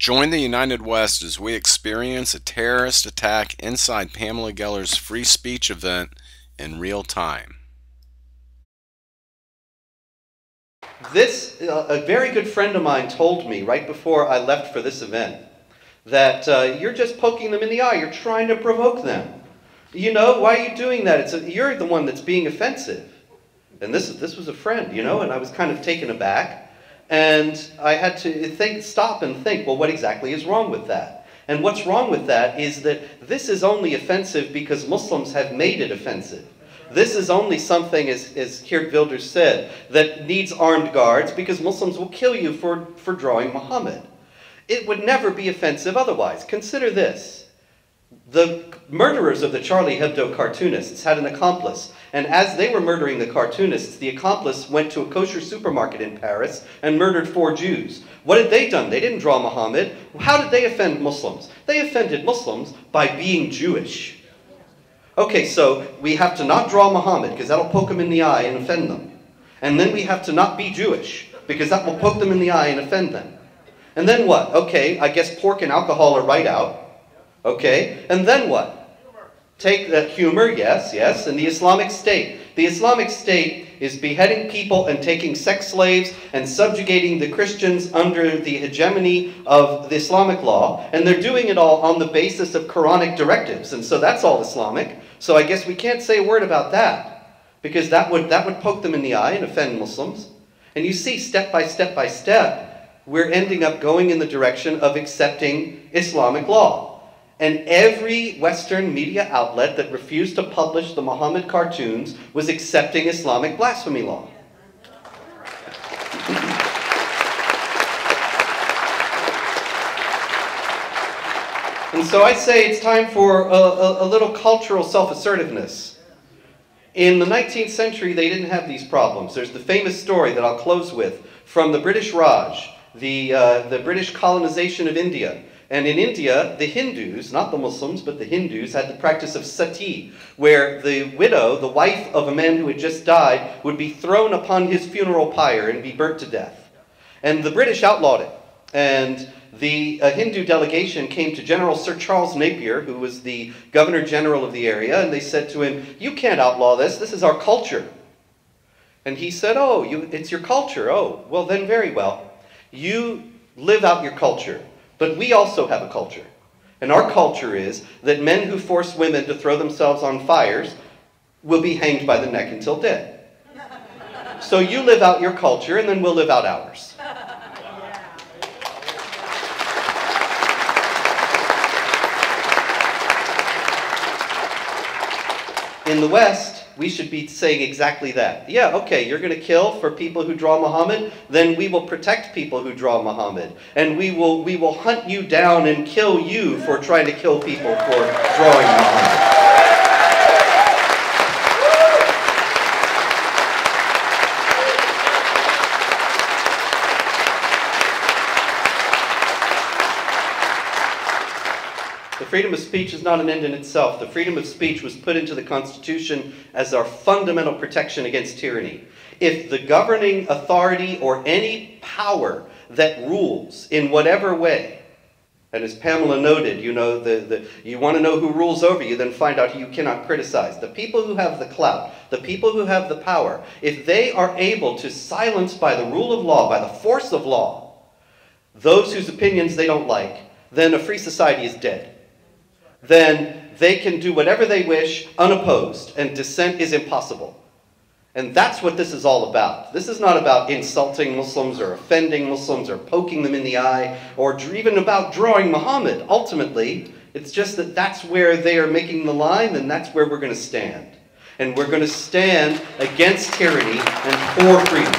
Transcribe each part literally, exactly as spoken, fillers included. Join the United West as we experience a terrorist attack inside Pamela Geller's free speech event in real time. This, uh, a very good friend of mine told me right before I left for this event that uh, you're just poking them in the eye, you're trying to provoke them. You know, why are you doing that? It's a, you're the one that's being offensive. And this, this was a friend, you know, and I was kind of taken aback. And I had to think, stop and think, well, what exactly is wrong with that? And what's wrong with that is that this is only offensive because Muslims have made it offensive. This is only something, as, as Geert Wilders said, that needs armed guards because Muslims will kill you for, for drawing Muhammad. It would never be offensive otherwise. Consider this. The murderers of the Charlie Hebdo cartoonists had an accomplice, and as they were murdering the cartoonists, the accomplice went to a kosher supermarket in Paris and murdered four Jews. What had they done? They didn't draw Muhammad. How did they offend Muslims? They offended Muslims by being Jewish. Okay, so we have to not draw Muhammad, because that'll poke them in the eye and offend them. And then we have to not be Jewish, because that will poke them in the eye and offend them. And then what? Okay, I guess pork and alcohol are right out. Okay, and then what? Take that humor, yes, yes, and the Islamic State. The Islamic State is beheading people and taking sex slaves and subjugating the Christians under the hegemony of the Islamic law, and they're doing it all on the basis of Quranic directives, and so that's all Islamic. So I guess we can't say a word about that, because that would, that would poke them in the eye and offend Muslims. And you see, step by step by step, we're ending up going in the direction of accepting Islamic law. And every Western media outlet that refused to publish the Muhammad cartoons was accepting Islamic blasphemy law. And so I say it's time for a, a, a little cultural self-assertiveness. In the nineteenth century, they didn't have these problems. There's the famous story that I'll close with from the British Raj, the, uh, the British colonization of India. And in India, the Hindus, not the Muslims, but the Hindus, had the practice of sati, where the widow, the wife of a man who had just died, would be thrown upon his funeral pyre and be burnt to death. And the British outlawed it. And the uh, Hindu delegation came to General Sir Charles Napier, who was the Governor General of the area, and they said to him, "You can't outlaw this, this is our culture." And he said, "Oh, you, it's your culture, oh, well then very well. You live out your culture. But we also have a culture, and our culture is that men who force women to throw themselves on fires will be hanged by the neck until dead. So you live out your culture, and then we'll live out ours." In the West, we should be saying exactly that. Yeah, okay, you're going to kill for people who draw Muhammad, then we will protect people who draw Muhammad. And we will, we will hunt you down and kill you for trying to kill people for drawing Muhammad. Freedom of speech is not an end in itself. The freedom of speech was put into the Constitution as our fundamental protection against tyranny. If the governing authority or any power that rules in whatever way, and as Pamela noted, you know, the, the, you want to know who rules over you, then find out who you cannot criticize. The people who have the clout, the people who have the power, if they are able to silence by the rule of law, by the force of law, those whose opinions they don't like, then a free society is dead. Then they can do whatever they wish unopposed, and dissent is impossible. And that's what this is all about. This is not about insulting Muslims or offending Muslims or poking them in the eye or even about drawing Muhammad. Ultimately, it's just that that's where they are making the line, and that's where we're going to stand. And we're going to stand against tyranny and for freedom.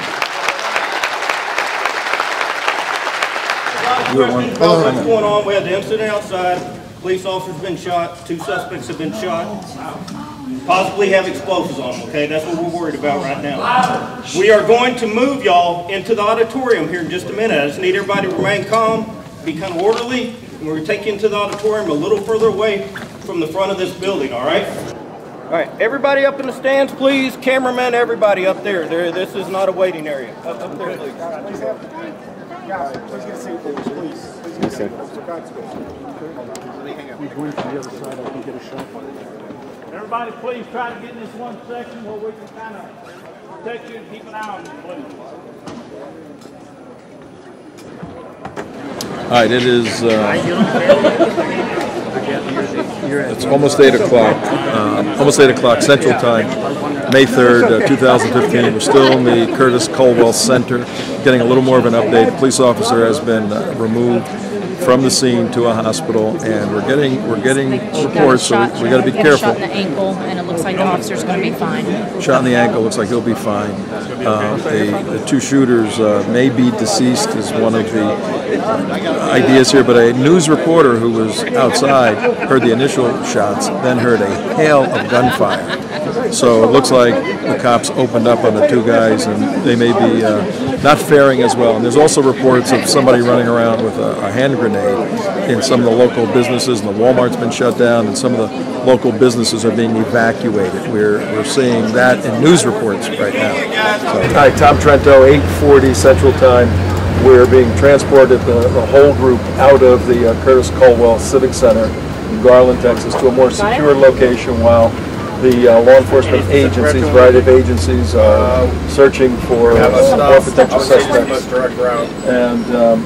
There's a lot of questions going on. We had the incident outside. Police officer's been shot, two suspects have been shot, possibly have explosives on them, okay? That's what we're worried about right now. We are going to move y'all into the auditorium here in just a minute. I just need everybody to remain calm, be kind of orderly, and we're going to take you into the auditorium a little further away from the front of this building, all right? All right, everybody up in the stands, please. Cameramen, everybody up there. There, this is not a waiting area. Up, up there, please. Guys, please get seats, please. Listen. Everybody, please try to get in this one section where we can kind of protect you and keep an eye on you, please. All right, it is. Uh, It's almost eight o'clock, uh, almost eight o'clock Central Time, May third, uh, two thousand fifteen. We're still in the Curtis Culwell Center, getting a little more of an update. The police officer has been uh, removed from the scene to a hospital, and we're getting we're getting reports, so we got to be careful. Shot in the ankle, and it looks like the officer's going to be fine. Shot in the ankle, looks like he'll be fine. Uh, the, the two shooters uh, may be deceased is one of the ideas here, but a news reporter who was outside heard the initial shots, then heard a hail of gunfire. So it looks like the cops opened up on the two guys, and they may be uh, not faring as well. And there's also reports of somebody running around with a, a hand grenade in some of the local businesses, and the Walmart's been shut down, and some of the local businesses are being evacuated. We're, we're seeing that in news reports right now. So. Hi, Tom Trento, eight forty Central Time. We're being transported, the, the whole group, out of the uh, Curtis Culwell Civic Center in Garland, Texas, to a more secure location while the uh, law enforcement agencies, variety of agencies, uh, searching for uh, more potential suspects. And, um,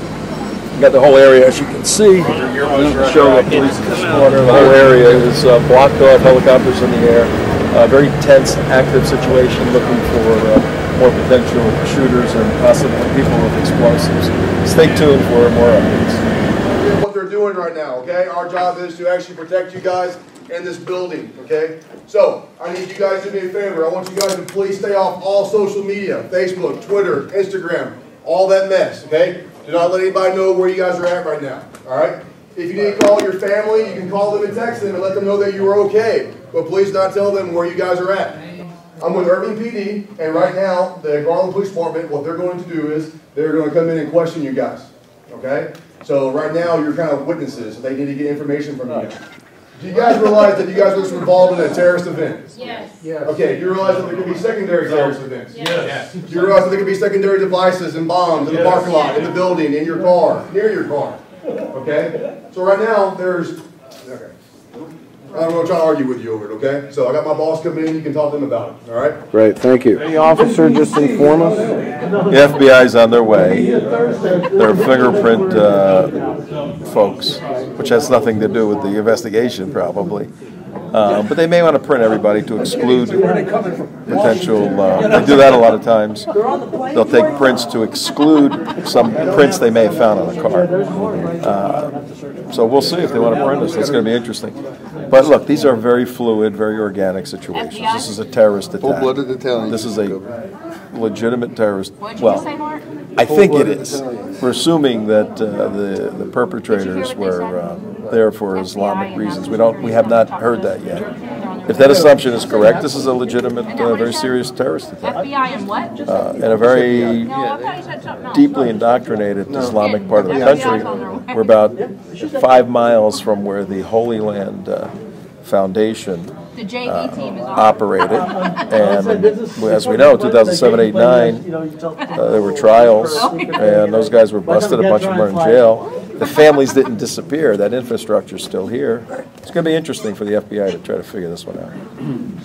got the whole area, as you can see. The show the police this corner. The whole area is uh, blocked off. Helicopters in the air. Uh, very tense, active situation. Looking for uh, more potential shooters and possibly people with explosives. Stay tuned for more updates. What they're doing right now, okay? Our job is to actually protect you guys in this building, okay? So I need you guys to do me a favor. I want you guys to please stay off all social media: Facebook, Twitter, Instagram, all that mess, okay? Do not let anybody know where you guys are at right now, all right? If you need to call your family, you can call them and text them and let them know that you are okay, but please not tell them where you guys are at. I'm with Irving P D, and right now, the Garland Police Department, what they're going to do is they're going to come in and question you guys, okay? So right now, you're kind of witnesses, so they need to get information from you. Do you guys realize that you guys were involved in a terrorist event? Yes. Yes. Okay, do you realize that there could be secondary terrorist events? Yes. Do you realize that there could be secondary devices and bombs in the yes. parking lot, in the building, in your car, near your car? Okay? So right now, there's... Okay. I'm going to try to argue with you over it, okay? So I got my boss coming in, you can talk to them about it, all right? Great, thank you. Any officer just inform us? The F B I's on their way. They're fingerprint uh, folks, which has nothing to do with the investigation, probably. Uh, but they may want to print everybody to exclude potential, uh, they do that a lot of times. They'll take prints to exclude some prints they may have found on a car. Uh, so we'll see if they want to print us. It's going to be interesting. But look, these are very fluid, very organic situations. This is a terrorist attack. Full-blooded Italian. This is a legitimate terrorist. Well, I think it is. We're assuming that uh, the, the perpetrators were uh, there for Islamic reasons. We don't. We have not heard that yet. If that assumption is correct, this is a legitimate, uh, very serious terrorist attack. F B I and what? Uh, in a very deeply indoctrinated Islamic part of the country. We're about five miles from where the Holy Land uh, Foundation The J V team is uh, operated, and as we know, two thousand seven, eight, nine, uh, there were trials, and those guys were busted. A bunch of them are in jail. The families didn't disappear. That infrastructure is still here. It's going to be interesting for the F B I to try to figure this one out.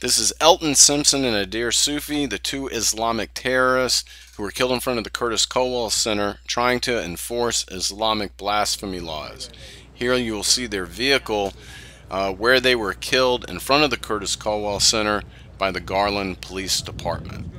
This is Elton Simpson and Adir Sufi, the two Islamic terrorists who were killed in front of the Curtis Culwell Center trying to enforce Islamic blasphemy laws. Here you will see their vehicle uh, where they were killed in front of the Curtis Culwell Center by the Garland Police Department.